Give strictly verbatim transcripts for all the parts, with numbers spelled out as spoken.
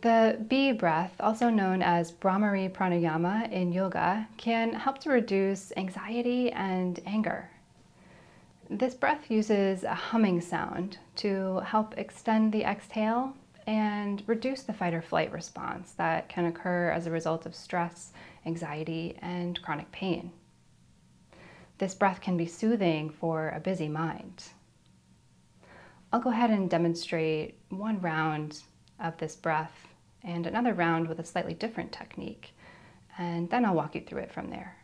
The bee breath, also known as Brahmari Pranayama in yoga, can help to reduce anxiety and anger. This breath uses a humming sound to help extend the exhale and reduce the fight or flight response that can occur as a result of stress, anxiety, and chronic pain. This breath can be soothing for a busy mind. I'll go ahead and demonstrate one round of this breath and another round with a slightly different technique, and then I'll walk you through it from there.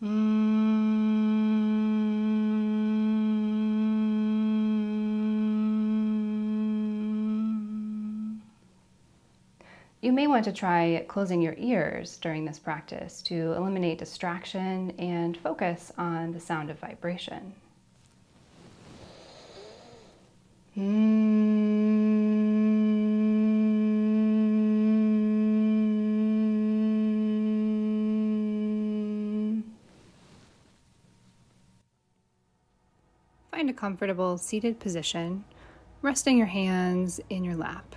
Mm. You may want to try closing your ears during this practice to eliminate distraction and focus on the sound of vibration. Find a comfortable seated position, resting your hands in your lap.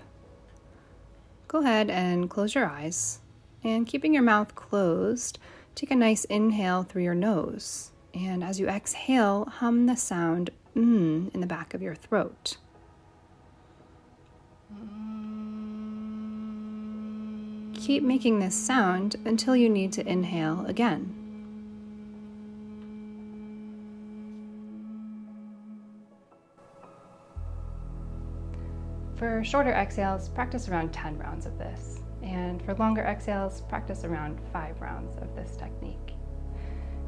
Go ahead and close your eyes, and keeping your mouth closed, take a nice inhale through your nose, and as you exhale, hum the sound mm in the back of your throat. Keep making this sound until you need to inhale again. For shorter exhales, practice around ten rounds of this, and for longer exhales, practice around five rounds of this technique.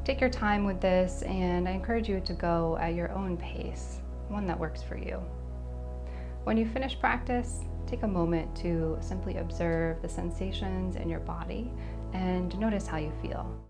Take your time with this, and I encourage you to go at your own pace, one that works for you. When you finish practice, take a moment to simply observe the sensations in your body and notice how you feel.